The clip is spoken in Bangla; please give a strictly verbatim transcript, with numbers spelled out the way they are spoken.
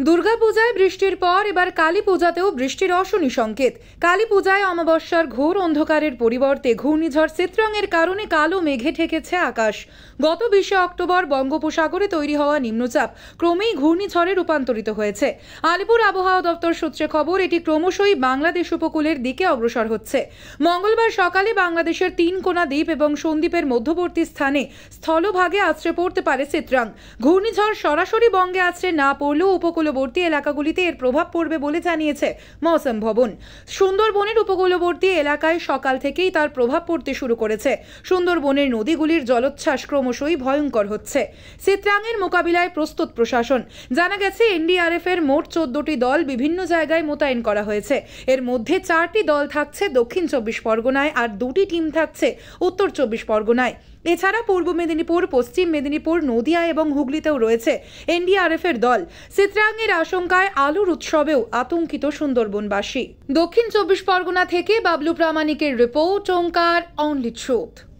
दुर्गा पूजाय बृष्टिर पर एबार काली पूजातेও बृष्टिर अशनि संकेत। काली पूजाय अमावस्यार घोर अंधकारेर परिवर्ते घूर्णिझड़ चित्रांगेर कारणे कालो मेघे ढेकेছে आकाश। गत बीस अक्टोबर बंगोपसागरे तैरी हवा निम्नचाप क्रमेई घूर्णिझड़े रूपान्तरित हয়েছে। आलिपुर आबहावा दफ्तर सूत्रे खबर एटी क्रमशई बांग्लादेश उपकूलेर दिके अग्रसर हচ্ছে। मंगलवार सकाले बांग्लादेशेर तीन कोना द्वीप एवं सन्दीपेर मध्यवर्ती स्थाने स्थलभागे आश्रय पड़ते पारे चित्रांग। घूर्णिझड़ सरासरि बंगे आश्रय ना पड़लेও उपकूल উপকূলবর্তী এলাকাগুলিতে এর প্রভাব পড়বে বলে জানিয়েছে মৌসুম ভবন। সুন্দরবনের উপকূলবর্তী এলাকায় সকাল থেকেই তার প্রভাব পড়তে শুরু করেছে। সুন্দরবনের নদীগুলির জলোচ্ছ্বাস ক্রমশই ভয়ঙ্কর হচ্ছে। চিত্রাঙ্গের মোকাবিলায় প্রস্তুত প্রশাসন। জানা গেছে এনডিআরএফ এর মোট চোদ্দটি দল বিভিন্ন জায়গায় মোতায়েন করা হয়েছে। এর মধ্যে চারটি দল থাকছে দক্ষিণ চব্বিশ পরগনায় আর দুটি টিম থাকছে উত্তর চব্বিশ পরগনায়। এছাড়া পূর্ব মেদিনীপুর, পশ্চিম মেদিনীপুর, নদিয়া এবং হুগলিতেও রয়েছে এনডিআরএফ এর দল। চিত্রাঙ্গের আশঙ্কায় আলুর উৎসবেও আতঙ্কিত সুন্দরবনবাসী। দক্ষিণ চব্বিশ পরগনা থেকে বাবলু প্রামাণিকের রিপোর্ট, ওঙ্কার অনলি ট্রুথ।